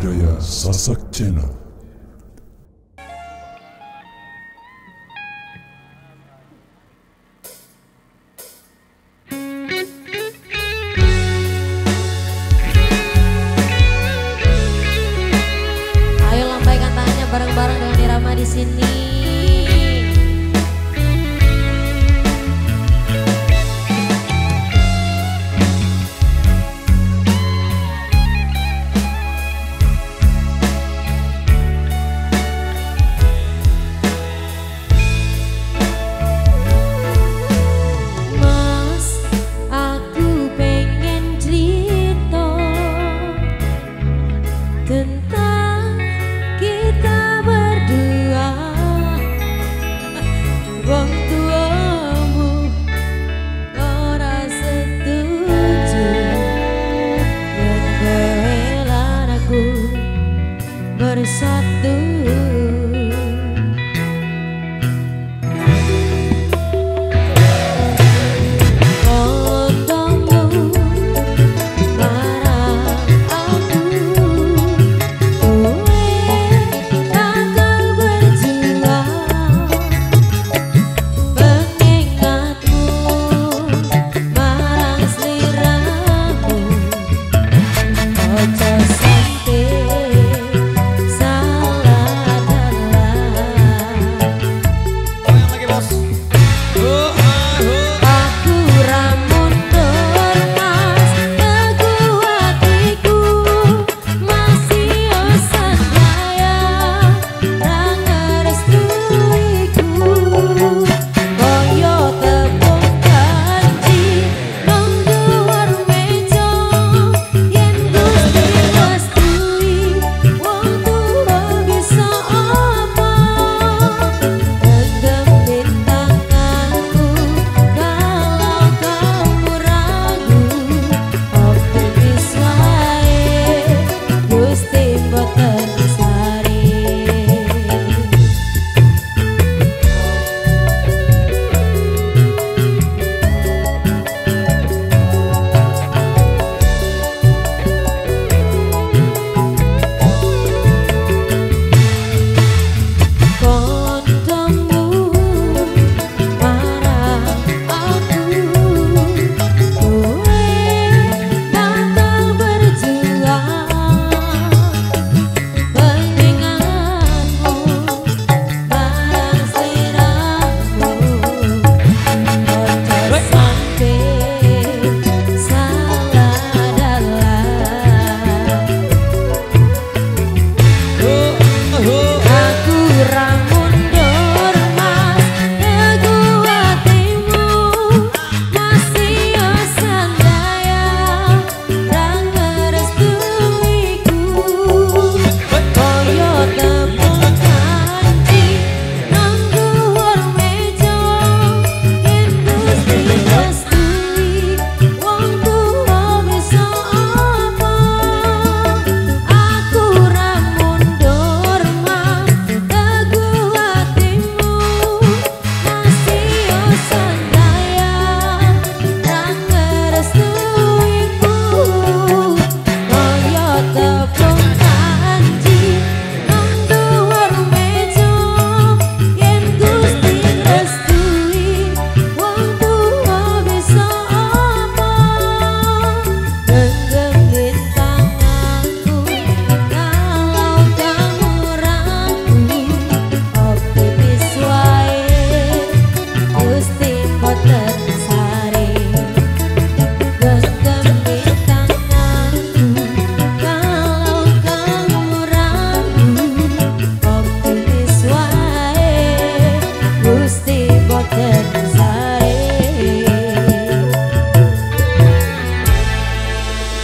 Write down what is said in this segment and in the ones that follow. Budaya Sasak Channel. Ayo lambaikan tangannya bareng-bareng dengan Irama di sini.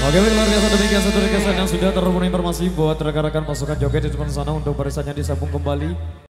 Oke, luar biasa demikian yang sudah terhubung informasi buat rekan-rekan pasukan joget di depan sana untuk barisannya disambung kembali.